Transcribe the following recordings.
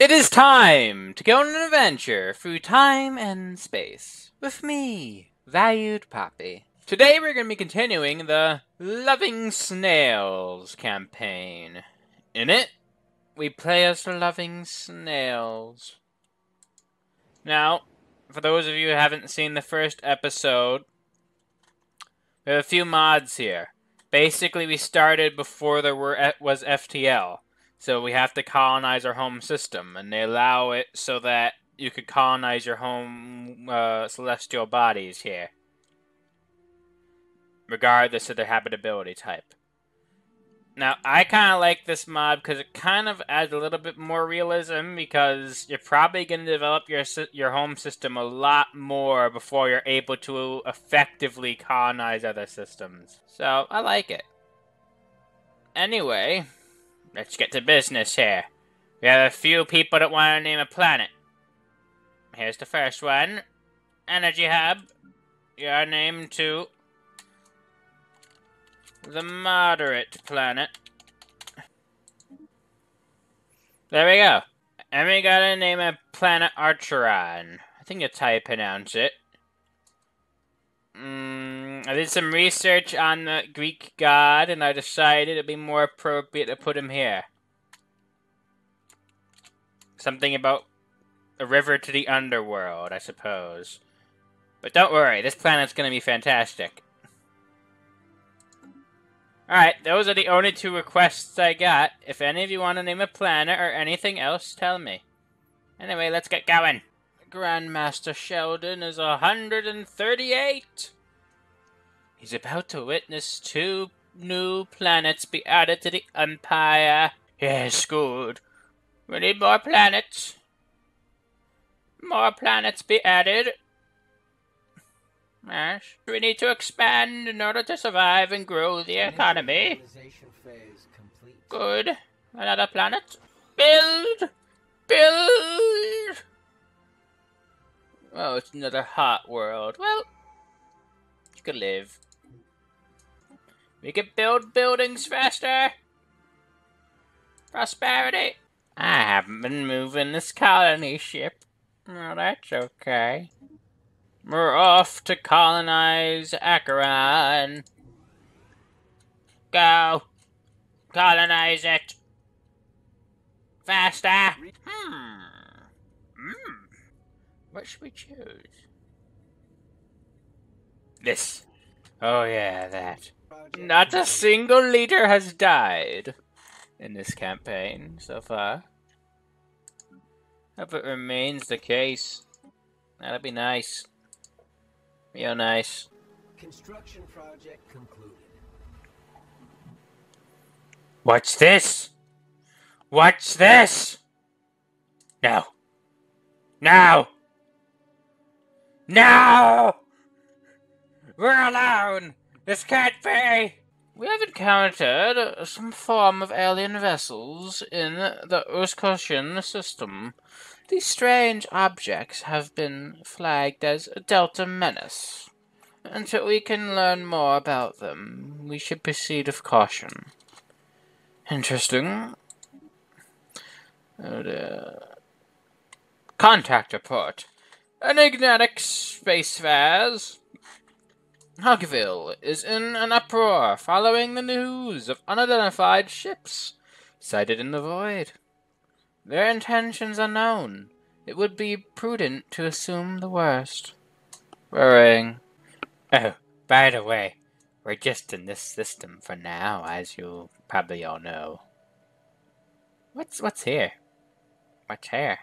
It is time to go on an adventure through time and space with me, Valued Poppy. Today we're going to be continuing the Loving Snails campaign. In it, we play as the Loving Snails. Now, for those of you who haven't seen the first episode, we have a few mods here. Basically, we started before there was FTL. So we have to colonize our home system, and they allow it so that you could colonize your home celestial bodies here, regardless of their habitability type. Now, I kind of like this mod because it kind of adds a little bit more realism, because you're probably going to develop your home system a lot more before you're able to effectively colonize other systems. So, I like it. Anyway, let's get to business here. We have a few people that want to name a planet. Here's the first one. Energy Hub. You're named to the Moderate Planet. There we go. And we gotta name a planet Archeron. I think that's how you pronounce it. I did some research on the Greek god, and I decided it'd be more appropriate to put him here. Something about a river to the underworld, I suppose. But don't worry, this planet's gonna be fantastic. Alright, those are the only two requests I got. If any of you want to name a planet or anything else, tell me. Anyway, let's get going. Grandmaster Sheldon is 138. He's about to witness two new planets be added to the Empire. Yes, good. We need more planets. More planets be added. Yes. We need to expand in order to survive and grow the economy. Phase complete. Good. Another planet. Build! Build! Oh, it's another hot world. Well, you could live. We could build buildings faster. Prosperity. I haven't been moving this colony ship. Well, that's okay. We're off to colonize Archeron. Go. Colonize it. Faster. What should we choose? This. Oh yeah, that. Not a single leader has died in this campaign so far. Hope it remains the case. That'll be nice. Real nice. Construction project concluded. What's this? What's this? No. No! No! We're alone! This can't be! We have encountered some form of alien vessels in the Uskoshin system. These strange objects have been flagged as a Delta Menace. Until we can learn more about them, we should proceed with caution. Interesting. Contact report. Enigmatic space fares. Hugville is in an uproar following the news of unidentified ships sighted in the void. Their intentions are known. It would be prudent to assume the worst. Worrying. Oh, by the way, we're just in this system for now, as you probably all know. What's here? What's here?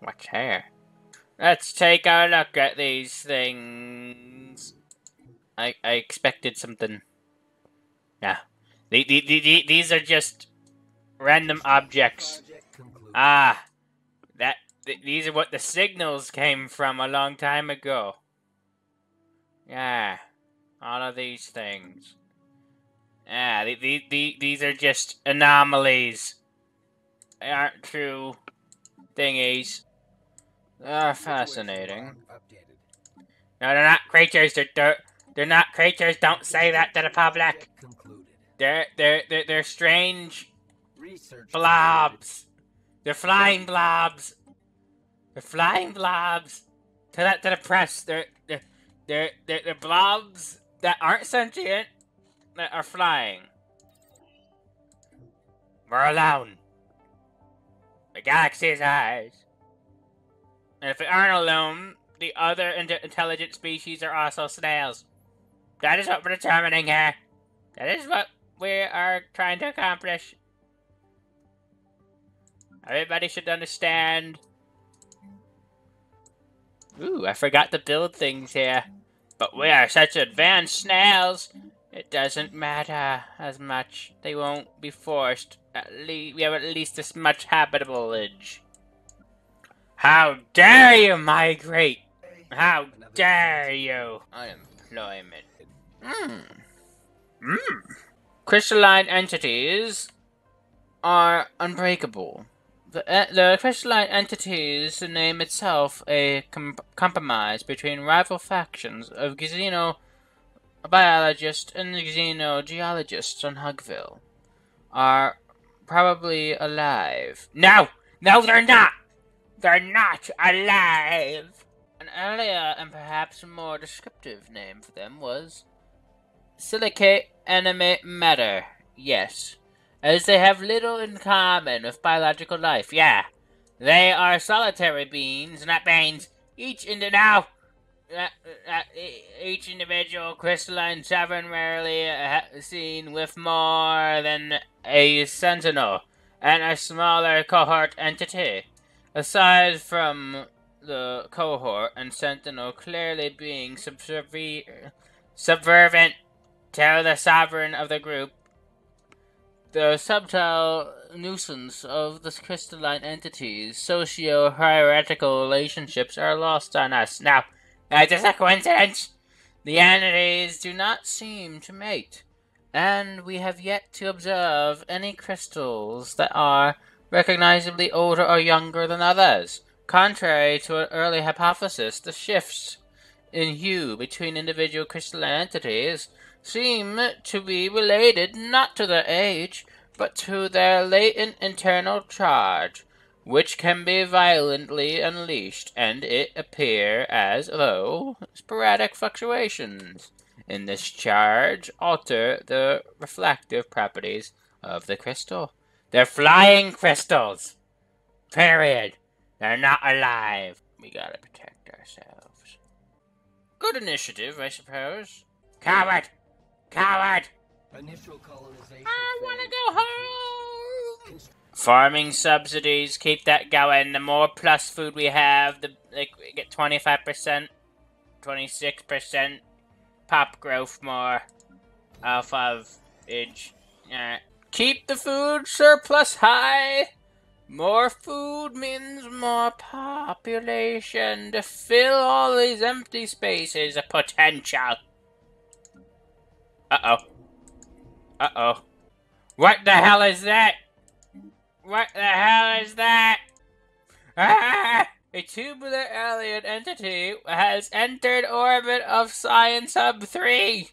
What's here? Let's take a look at these things. I expected something. No. These are just random objects. Ah. These are what the signals came from a long time ago. Yeah. All of these things. Yeah, these are just anomalies. They aren't true thingies. Ah, fascinating. No, they're not creatures. They're not creatures. Don't say that to the public. They're strange blobs. They're flying blobs. They're flying blobs. Tell that to the press. They're blobs that aren't sentient that are flying. We're alone. The galaxy's eyes. And if they aren't alone, the other intelligent species are also snails. That is what we're determining here. That is what we are trying to accomplish. Everybody should understand. Ooh, I forgot to build things here. But we are such advanced snails, it doesn't matter as much. They won't be forced. We have at least this much habitability. How dare you migrate! How dare you! Unemployment. Crystalline entities are unbreakable. The crystalline entities, the name itself, a compromise between rival factions of Gizino biologists and Gizino geologists on Hugville, are probably alive. No! No, they're not! They're not alive! An earlier and perhaps more descriptive name for them was silicate animate matter. Yes. As they have little in common with biological life, yeah. They are solitary beings, not beings. Each individual crystalline sovereign rarely seen with more than a sentinel and a smaller cohort entity. Aside from the cohort and sentinel clearly being subservient to the sovereign of the group, the subtle nuisance of the crystalline entities' socio-hierarchical relationships are lost on us. Now, is this a coincidence? The entities do not seem to mate, and we have yet to observe any crystals that are recognizably older or younger than others. Contrary to an early hypothesis, the shifts in hue between individual crystalline entities seem to be related not to their age, but to their latent internal charge, which can be violently unleashed, and it appear as though sporadic fluctuations in this charge alter the reflective properties of the crystal. They're flying crystals! Period. They're not alive. We gotta protect ourselves. Good initiative, I suppose. Coward! Coward! Initial colonization. I wanna go home! Farming subsidies, keep that going. The more plus food we have, we get 25%, 26% pop growth more off of each. Keep the food surplus high. More food means more population to fill all these empty spaces of potential. Uh-oh. Uh-oh. What the hell is that? What the hell is that? Ah! A tubular alien entity has entered orbit of Science Hub 3.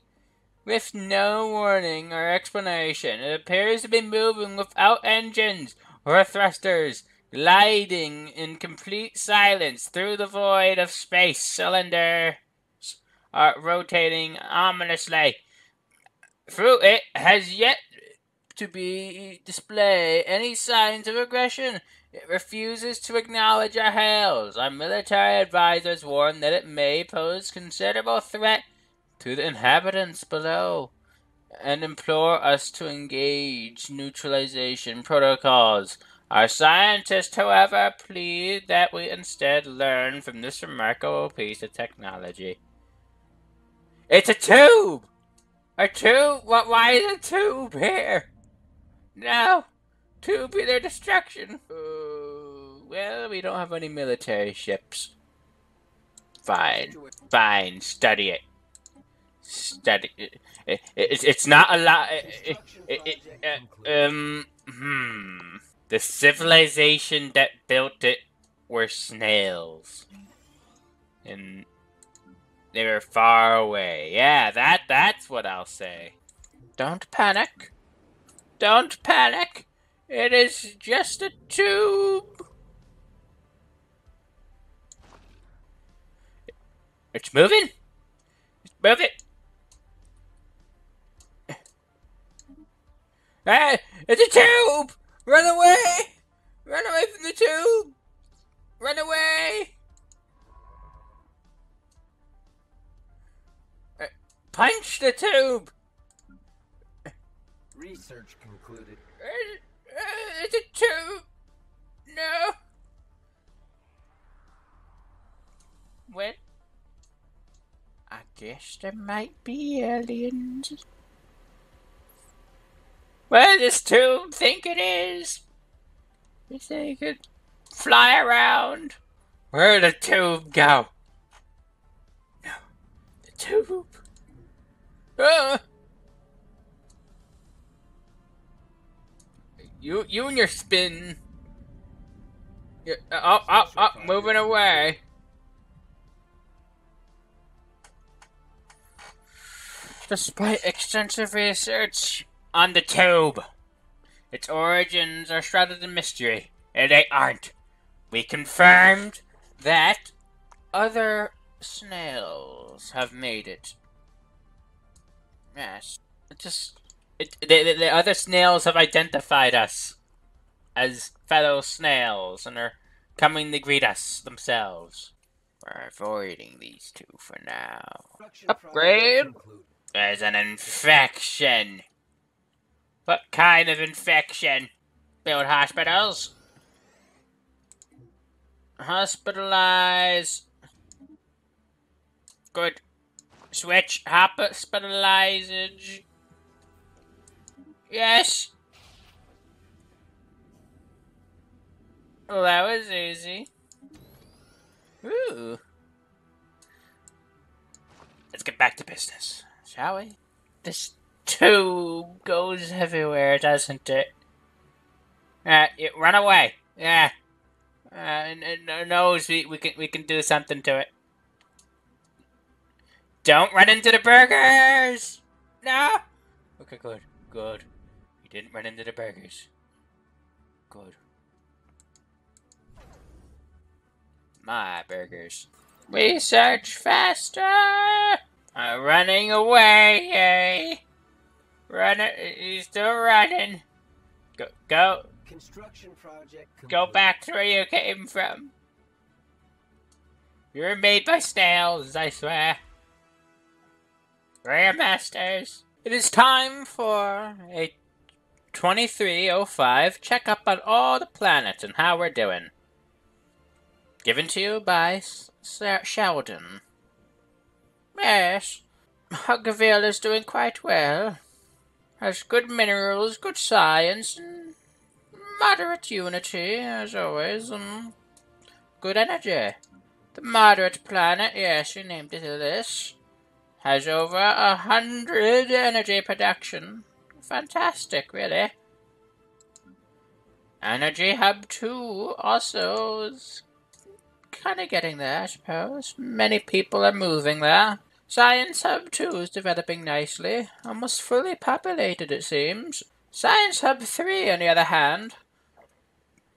With no warning or explanation, it appears to be moving without engines or thrusters, gliding in complete silence through the void of space. Cylinders are rotating ominously. Through it has yet to be display any signs of aggression. It refuses to acknowledge our hails. Our military advisors warn that it may pose considerable threat to the inhabitants below, and implore us to engage neutralization protocols. Our scientists, however, plead that we instead learn from this remarkable piece of technology. It's a tube! A tube? What? Why is a tube here? No, tube be their destruction. Well, we don't have any military ships. Fine, fine. Study it. Study it. It's not a lot. The civilization that built it were snails, and they were far away. Yeah, that's what I'll say. Don't panic. Don't panic. It is just a tube It's moving? Just move it. Hey, it's a tube! Run away! Run away from the tube! Run away! Punch the tube! Research concluded. It's a tube! No! Well, I guess there might be aliens. Well, this tube think it is. They say it could fly around. Where'd the tube go? No, the tube. You and your spin. You're, moving away. Despite extensive research on the tube, its origins are shrouded in mystery, and they aren't. We confirmed that other snails have made it. Yes, the other snails have identified us as fellow snails, and are coming to greet us themselves. We're avoiding these two for now. Upgrade. There's an infection. What kind of infection? Build hospitals. Hospitalize. Good. Switch hospitalizage. Yes. Well, that was easy. Ooh. Let's get back to business. Shall we? This tube goes everywhere, doesn't it? Run away! Yeah. It knows we can do something to it. Don't run into the burgers! No. Okay, good, good. You didn't run into the burgers. Good. My burgers. Research faster. Running away, yay! Running, he's still running. Go. Construction project complete. Go back to where you came from. You were made by snails, I swear. Grandmasters. It is time for a 2305 checkup on all the planets and how we're doing. Given to you by Sheldon. Yes, Hugville is doing quite well. Has good minerals, good science, and moderate unity, as always, and good energy. The moderate planet, yes, you named it this, has over 100 energy production. Fantastic, really. Energy Hub 2 also is kind of getting there, I suppose. Many people are moving there. Science Hub 2 is developing nicely, almost fully populated it seems. Science Hub 3, on the other hand,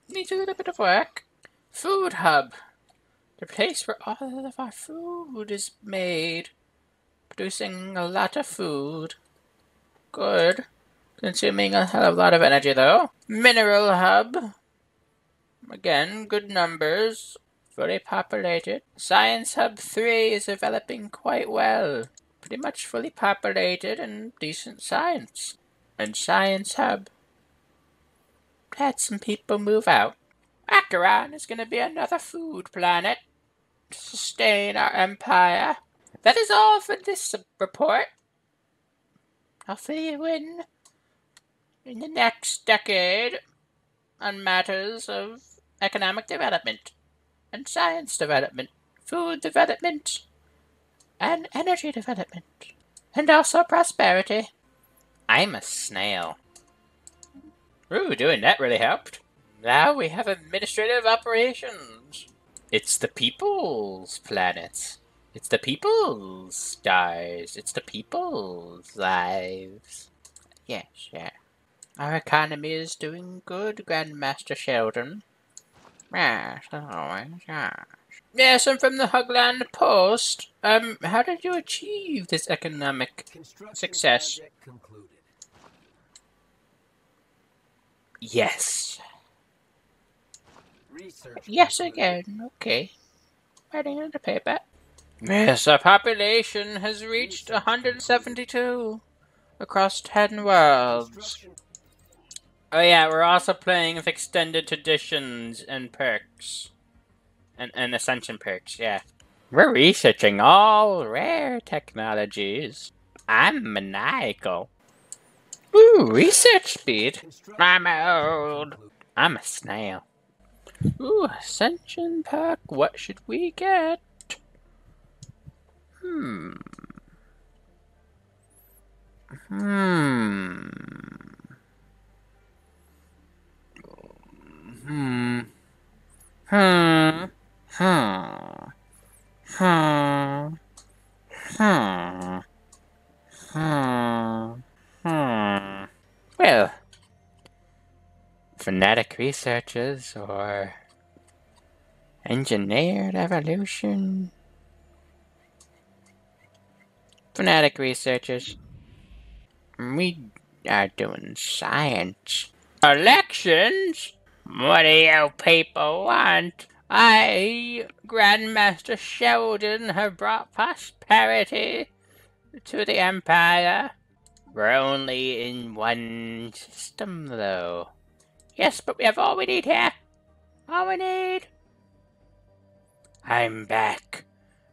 needs a little bit of work. Food Hub, the place where all of our food is made. Producing a lot of food. Good. Consuming a hell of a lot of energy though. Mineral Hub, again, good numbers. Fully populated. Science Hub 3 is developing quite well. Pretty much fully populated and decent science. And Science Hub had some people move out. Archeron is going to be another food planet to sustain our empire. That is all for this report. Hopefully you win in the next decade on matters of economic development. And science development, food development, and energy development, and also prosperity. I'm a snail. Ooh, doing that really helped. Now we have administrative operations. It's the people's planets. It's the people's stars. It's the people's lives. Yes, yeah. Our economy is doing good, Grandmaster Sheldon. Yes, as always, yes. Yes, I'm from the Hugland Post. How did you achieve this economic success? Yes. Research yes concluded. Again, okay. Writing on the paper. Yes, our population has reached 172 across 10 worlds. Oh yeah, we're also playing with extended traditions and perks. And ascension perks, yeah. We're researching all rare technologies. I'm maniacal. Ooh, research speed. I'm old. I'm a snail. Ooh, ascension perk. What should we get? Well, fanatic researchers or engineered evolution? Fanatic researchers. We are doing science. Elections? What do you people want? I, Grandmaster Sheldon, have brought prosperity to the Empire. We're only in one system, though. Yes, but we have all we need here. All we need. I'm back.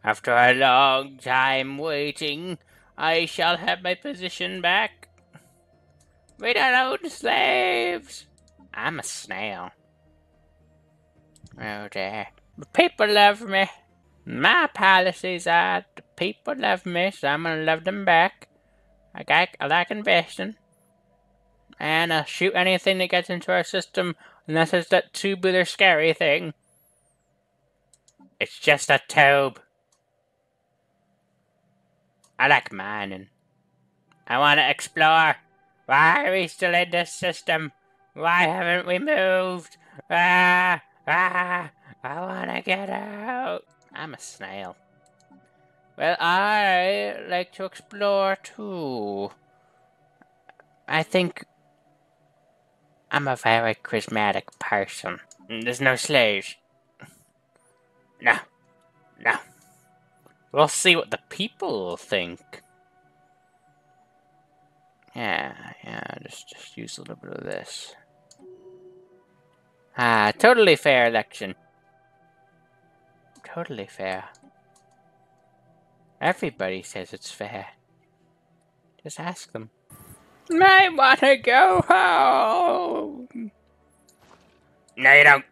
After a long time waiting, I shall have my position back. We don't own slaves. I'm a snail. Oh dear. The people love me. My policies are the people love me, so I'm gonna love them back. I like investing. And I'll shoot anything that gets into our system, unless it's that tubular scary thing. It's just a tube. I like mining. I want to explore. Why are we still in this system? Why haven't we moved? I want to get out. I'm a snail. Well, I like to explore too. I think I'm a very charismatic person. There's no slaves. No. We'll see what the people think. Yeah, just use a little bit of this. Ah, totally fair election. Totally fair. Everybody says it's fair. Just ask them. I wanna go home! No, you don't.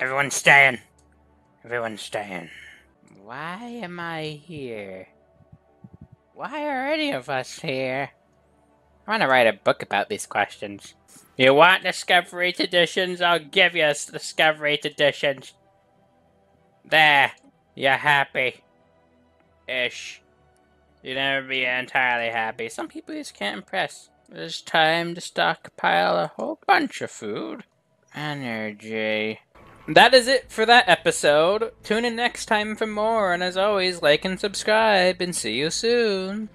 Everyone's staying. Everyone's staying. Why am I here? Why are any of us here? I want to write a book about these questions. You want discovery traditions? I'll give you discovery traditions. There. You're happy. Ish. You'll never be entirely happy. Some people just can't impress. It's time to stockpile a whole bunch of food. Energy. That is it for that episode. Tune in next time for more, and as always, like and subscribe, and see you soon.